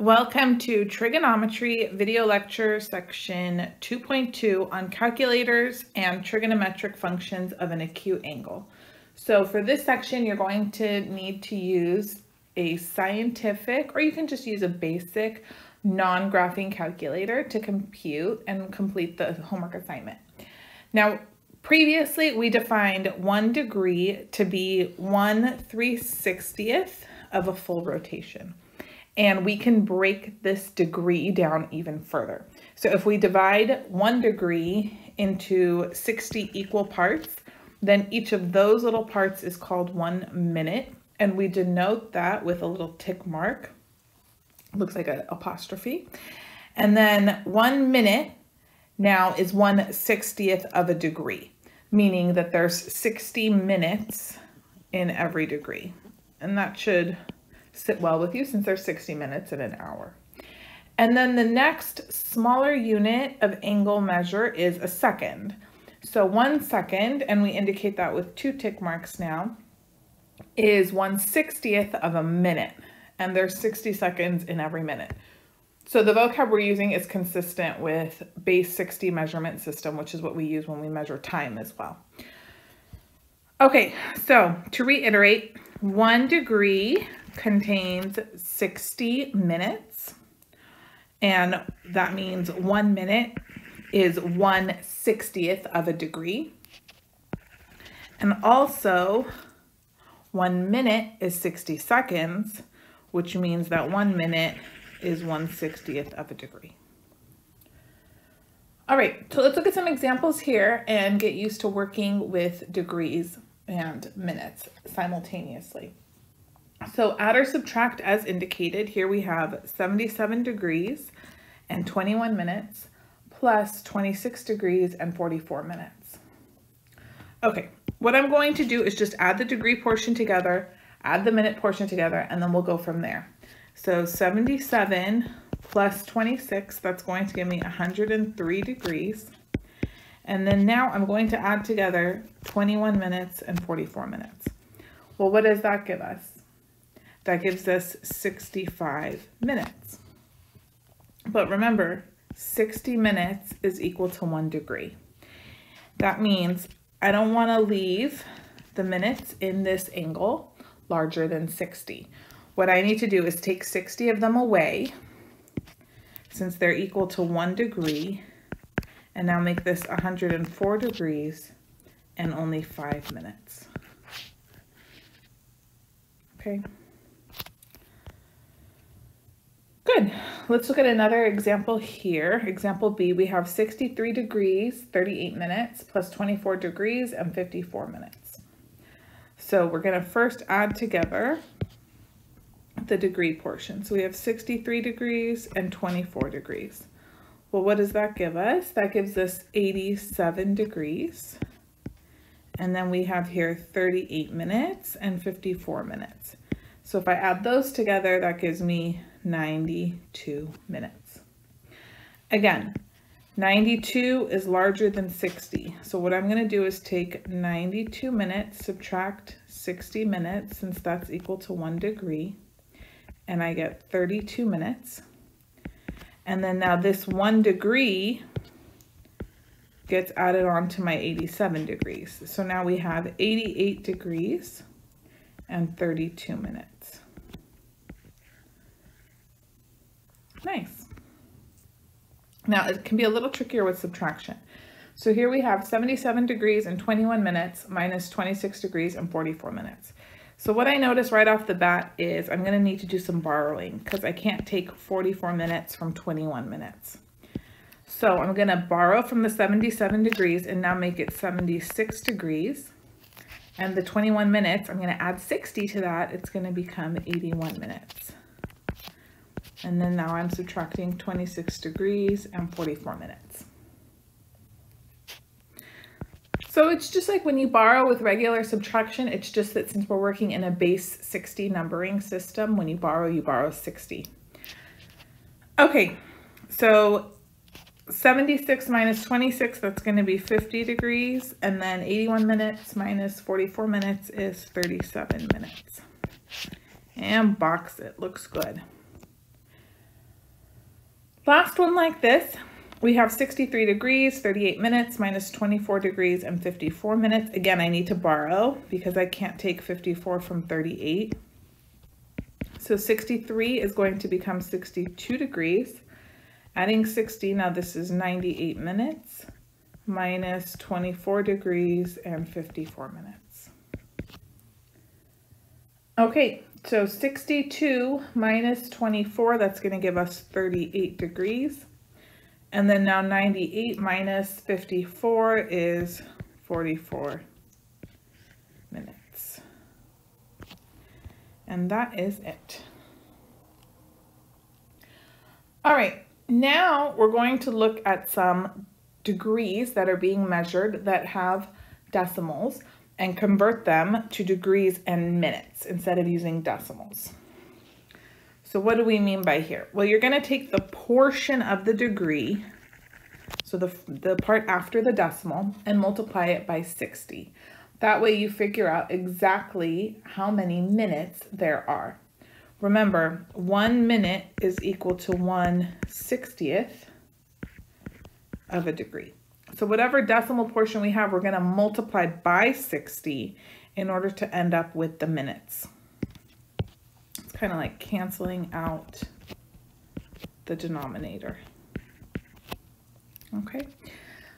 Welcome to Trigonometry Video Lecture Section 2.2 on calculators and trigonometric functions of an acute angle. So for this section, you're going to need to use a scientific, or you can just use a basic non-graphing calculator to compute and complete the homework assignment. Now, previously we defined 1 degree to be 1/360th of a full rotation. And we can break this degree down even further. So if we divide 1 degree into 60 equal parts, then each of those little parts is called 1 minute. And we denote that with a little tick mark. Looks like an apostrophe. And then 1 minute now is 1/60th of a degree, meaning that there's 60 minutes in every degree. And that should sit well with you since there's 60 minutes in an hour. And then the next smaller unit of angle measure is a second. So 1 second, and we indicate that with 2 tick marks now, is 1/60th of a minute. And there's 60 seconds in every minute. So the vocab we're using is consistent with base 60 measurement system, which is what we use when we measure time as well. Okay, so to reiterate, 1 degree contains 60 minutes, and that means 1 minute is 1/60th of a degree. And also 1 minute is 60 seconds, which means that 1 minute is 1/60th of a degree. All right, so let's look at some examples here and get used to working with degrees and minutes simultaneously. So add or subtract as indicated. Here we have 77 degrees and 21 minutes plus 26 degrees and 44 minutes. Okay, what I'm going to do is just add the degree portion together, add the minute portion together, and then we'll go from there. So 77 plus 26, that's going to give me 103 degrees. And then now I'm going to add together 21 minutes and 44 minutes. Well, what does that give us? That gives us 65 minutes. But remember, 60 minutes is equal to 1 degree. That means I don't want to leave the minutes in this angle larger than 60. What I need to do is take 60 of them away, since they're equal to 1 degree, and now make this 104 degrees and only 5 minutes. Okay. Good. Let's look at another example here. Example B, we have 63 degrees, 38 minutes, plus 24 degrees and 54 minutes. So we're going to first add together the degree portion. So we have 63 degrees and 24 degrees. Well, what does that give us? That gives us 87 degrees. And then we have here 38 minutes and 54 minutes. So if I add those together, that gives me 92 minutes. Again, 92 is larger than 60. So what I'm going to do is take 92 minutes, subtract 60 minutes, since that's equal to 1 degree, and I get 32 minutes. And then now this 1 degree gets added on to my 87 degrees. So now we have 88 degrees and 32 minutes. Nice. Now it can be a little trickier with subtraction. So here we have 77 degrees and 21 minutes minus 26 degrees and 44 minutes. So what I notice right off the bat is I'm going to need to do some borrowing because I can't take 44 minutes from 21 minutes. So I'm going to borrow from the 77 degrees and now make it 76 degrees. And the 21 minutes, I'm going to add 60 to that. It's going to become 81 minutes. And then now I'm subtracting 26 degrees and 44 minutes. So it's just like when you borrow with regular subtraction, it's just that since we're working in a base 60 numbering system, when you borrow 60. Okay, so 76 minus 26, that's going to be 50 degrees, and then 81 minutes minus 44 minutes is 37 minutes. And box it, looks good. Last one like this, we have 63 degrees, 38 minutes, minus 24 degrees and 54 minutes. Again, I need to borrow because I can't take 54 from 38. So 63 is going to become 62 degrees. Adding 60, now this is 98 minutes, minus 24 degrees and 54 minutes. Okay, so 62 minus 24, that's going to give us 38 degrees. And then now 98 minus 54 is 44 minutes. And that is it. All right, now we're going to look at some degrees that are being measured that have decimals and convert them to degrees and minutes instead of using decimals. So what do we mean by here? Well, you're going to take the portion of the degree, so the part after the decimal, and multiply it by 60. That way you figure out exactly how many minutes there are. Remember, 1 minute is equal to 1/60th of a degree. So whatever decimal portion we have, we're going to multiply by 60 in order to end up with the minutes. Kind of like canceling out the denominator. Okay,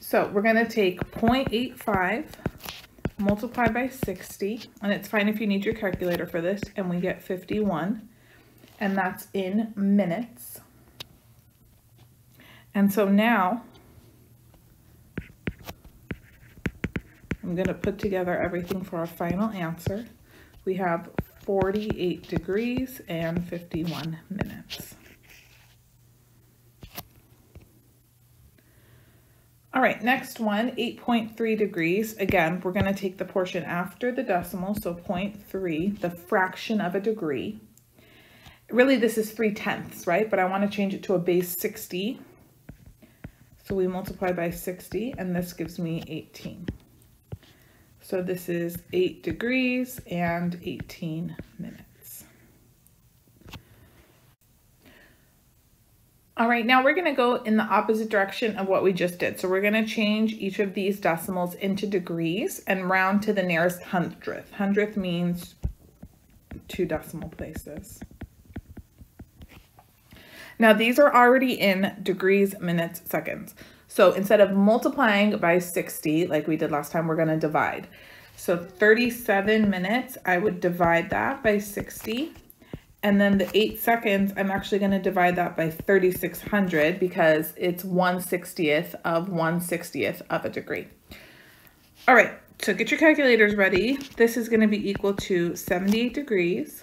so we're going to take 0.85, multiply by 60, and it's fine if you need your calculator for this, and we get 51, and that's in minutes. And so now I'm going to put together everything for our final answer. We have 48 degrees and 51 minutes. All right, next one, 8.3 degrees. Again, we're going to take the portion after the decimal, so 0.3, the fraction of a degree. Really, this is 3/10, right? But I want to change it to a base 60. So we multiply by 60, and this gives me 18. So this is 8 degrees and 18 minutes. All right, now we're going to go in the opposite direction of what we just did. So we're going to change each of these decimals into degrees and round to the nearest hundredth. Hundredth means 2 decimal places. Now these are already in degrees, minutes, seconds. So instead of multiplying by 60, like we did last time, we're going to divide. So 37 minutes, I would divide that by 60. And then the 8 seconds, I'm actually going to divide that by 3600 because it's 1/60th of 1/60th of a degree. All right, so get your calculators ready. This is going to be equal to 78 degrees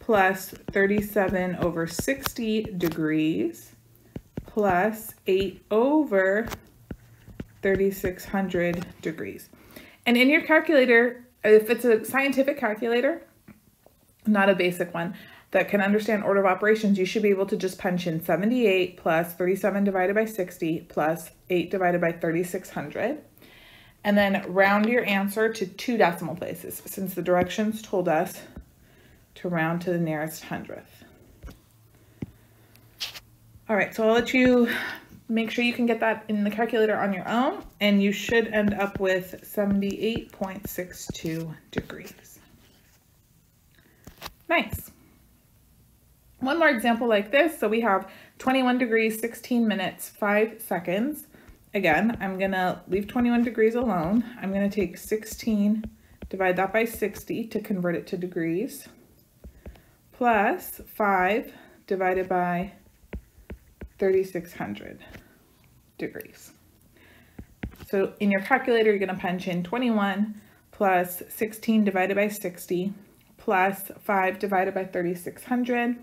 plus 37 over 60 degrees. Plus 8 over 3600 degrees. And in your calculator, if it's a scientific calculator, not a basic one, that can understand order of operations, you should be able to just punch in 78 plus 37 divided by 60 plus 8 divided by 3600. And then round your answer to 2 decimal places, since the directions told us to round to the nearest hundredth. All right, so I'll let you make sure you can get that in the calculator on your own, and you should end up with 78.62 degrees. Nice. One more example like this. So we have 21 degrees, 16 minutes, 5 seconds. Again, I'm going to leave 21 degrees alone. I'm going to take 16, divide that by 60 to convert it to degrees, plus 5 divided by 3600 degrees. So in your calculator, you're going to punch in 21 plus 16 divided by 60 plus 5 divided by 3600.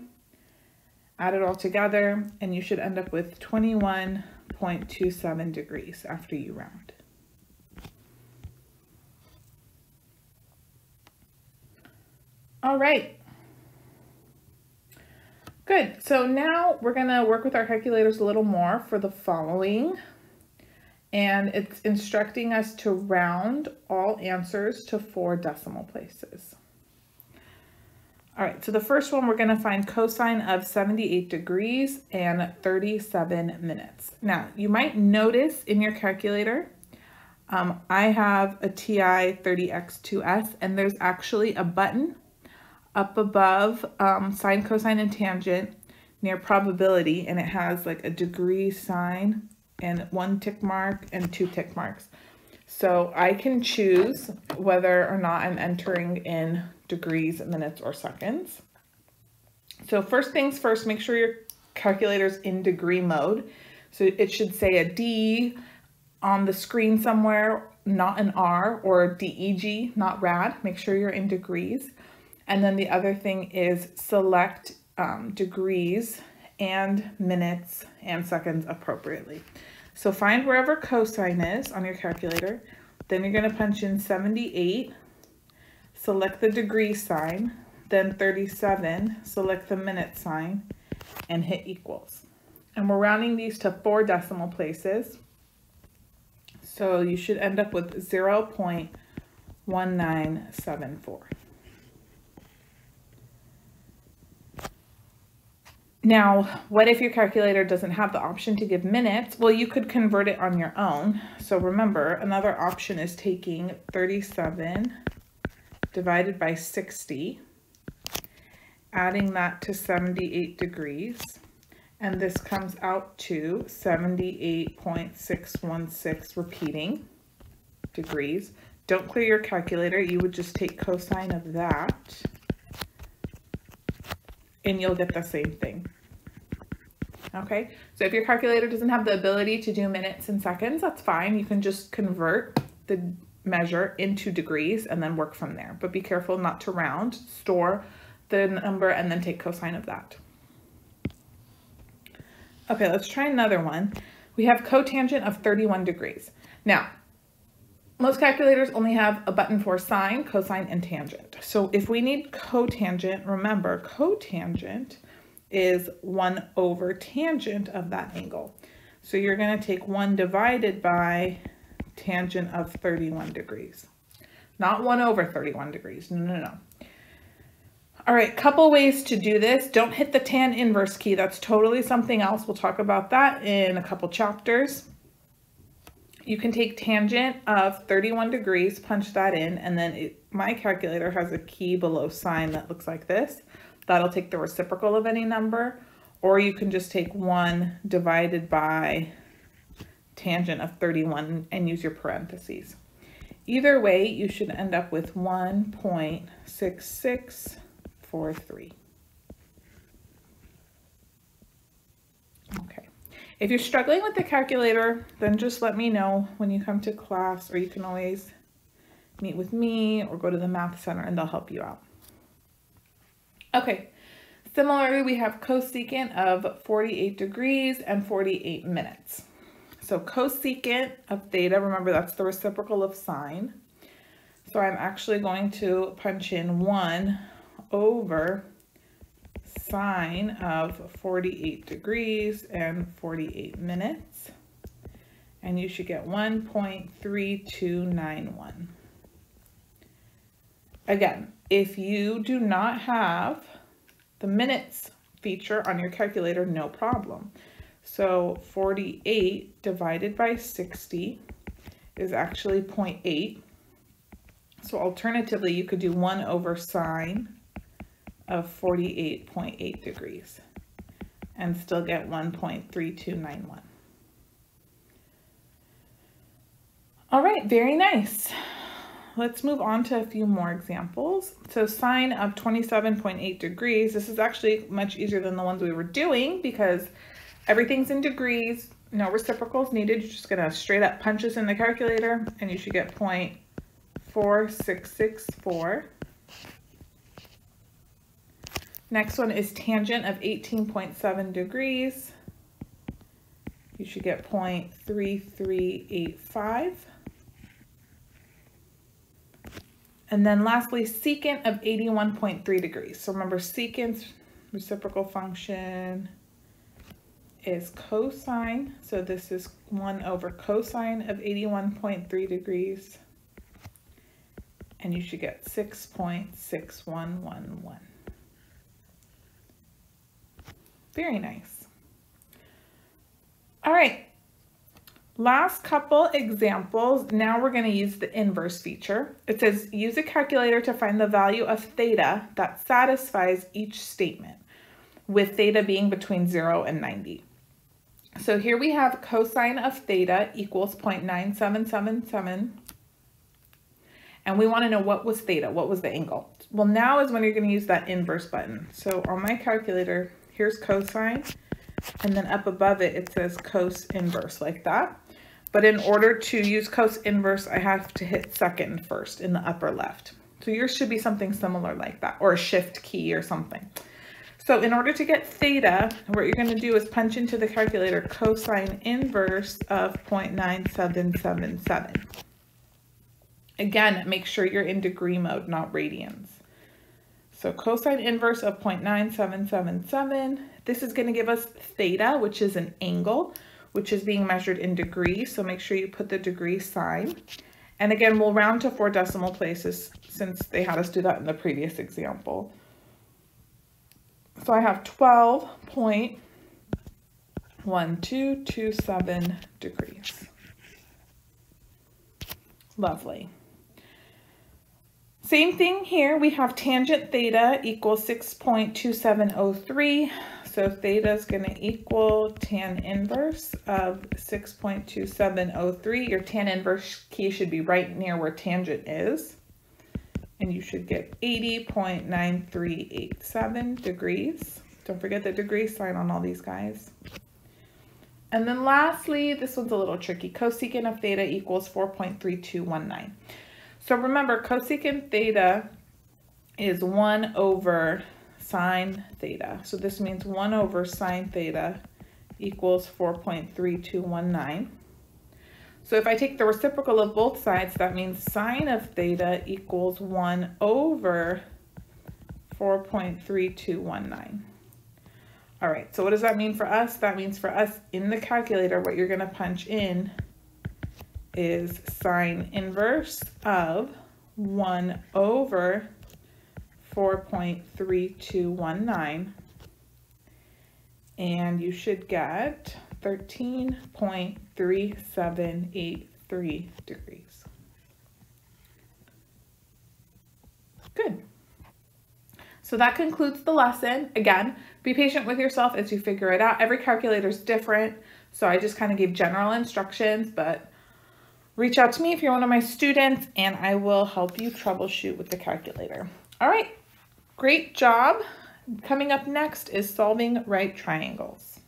Add it all together, and you should end up with 21.27 degrees after you round. All right. Good, so now we're gonna work with our calculators a little more for the following, and it's instructing us to round all answers to 4 decimal places. All right, so the first one, we're going to find cosine of 78 degrees and 37 minutes. Now, you might notice in your calculator, I have a TI 30X2S, and there's actually a button up above sine, cosine, and tangent near probability, and it has like a degree sign and one tick mark and two tick marks. So I can choose whether or not I'm entering in degrees, minutes, or seconds. So first things first, make sure your calculator's in degree mode. So it should say a D on the screen somewhere, not an R, or DEG, not rad. Make sure you're in degrees. And then the other thing is select degrees and minutes and seconds appropriately. So find wherever cosine is on your calculator, then you're going to punch in 78, select the degree sign, then 37, select the minute sign, and hit equals. And we're rounding these to 4 decimal places, so you should end up with 0.1974. Now, what if your calculator doesn't have the option to give minutes? Well, you could convert it on your own. So remember, another option is taking 37 divided by 60, adding that to 78 degrees, and this comes out to 78.616 repeating degrees. Don't clear your calculator. You would just take cosine of that, and you'll get the same thing. Okay, so if your calculator doesn't have the ability to do minutes and seconds, that's fine. You can just convert the measure into degrees and then work from there. But be careful not to round. Store the number and then take cosine of that. Okay, let's try another one. We have cotangent of 31 degrees. Now, most calculators only have a button for sine, cosine, and tangent. So if we need cotangent, remember cotangent is 1 over tangent of that angle. So you're going to take 1 divided by tangent of 31 degrees. Not 1 over 31 degrees. No, no, no. All right, couple ways to do this. Don't hit the tan inverse key. That's totally something else. We'll talk about that in a couple chapters. You can take tangent of 31 degrees, punch that in, and then my calculator has a key below sine that looks like this. That'll take the reciprocal of any number, or you can just take 1 divided by tangent of 31 and use your parentheses. Either way, you should end up with 1.6643. Okay. If you're struggling with the calculator, then just let me know when you come to class, or you can always meet with me or go to the Math Center and they'll help you out. Okay, similarly, we have cosecant of 48 degrees and 48 minutes. So cosecant of theta, remember that's the reciprocal of sine. So I'm actually going to punch in 1 over sine of 48 degrees and 48 minutes, and you should get 1.3291. Again, if you do not have the minutes feature on your calculator, no problem. So 48 divided by 60 is actually 0.8. So alternatively, you could do 1 over sine of 48.8 degrees and still get 1.3291. All right, very nice. Let's move on to a few more examples. So sine of 27.8 degrees, this is actually much easier than the ones we were doing because everything's in degrees, no reciprocals needed. You're just gonna straight up punch this in the calculator and you should get 0.4664. Next one is tangent of 18.7 degrees. You should get 0.3385. And then lastly, secant of 81.3 degrees. So remember, secant's reciprocal function is cosine. So this is 1 over cosine of 81.3 degrees. And you should get 6.6111. Very nice. All right, last couple examples. Now we're going to use the inverse feature. It says use a calculator to find the value of theta that satisfies each statement, with theta being between 0 and 90. So here we have cosine of theta equals 0.9777. And we want to know what was theta, what was the angle. Well, now is when you're going to use that inverse button. So on my calculator, here's cosine, and then up above it, it says cos inverse like that. But in order to use cos inverse, I have to hit second first in the upper left. So yours should be something similar like that, or a shift key or something. So in order to get theta, what you're going to do is punch into the calculator cosine inverse of 0.9777. Again, make sure you're in degree mode, not radians. So cosine inverse of 0.9777. This is going to give us theta, which is an angle, which is being measured in degrees. So make sure you put the degree sign. And again, we'll round to 4 decimal places since they had us do that in the previous example. So I have 12.1227 degrees. Lovely. Same thing here. We have tangent theta equals 6.2703. So theta is going to equal tan inverse of 6.2703. Your tan inverse key should be right near where tangent is. And you should get 80.9387 degrees. Don't forget the degree sign on all these guys. And then lastly, this one's a little tricky. Cosecant of theta equals 4.3219. So remember, cosecant theta is 1 over sine theta. So this means 1 over sine theta equals 4.3219. So if I take the reciprocal of both sides, that means sine of theta equals 1 over 4.3219. All right, so what does that mean for us? That means for us in the calculator, what you're going to punch in is sine inverse of 1 over 4.3219. And you should get 13.3783 degrees. Good. So that concludes the lesson. Again, be patient with yourself as you figure it out. Every calculator is different, so I just kind of gave general instructions, but reach out to me if you're one of my students, and I will help you troubleshoot with the calculator. All right, great job. Coming up next is solving right triangles.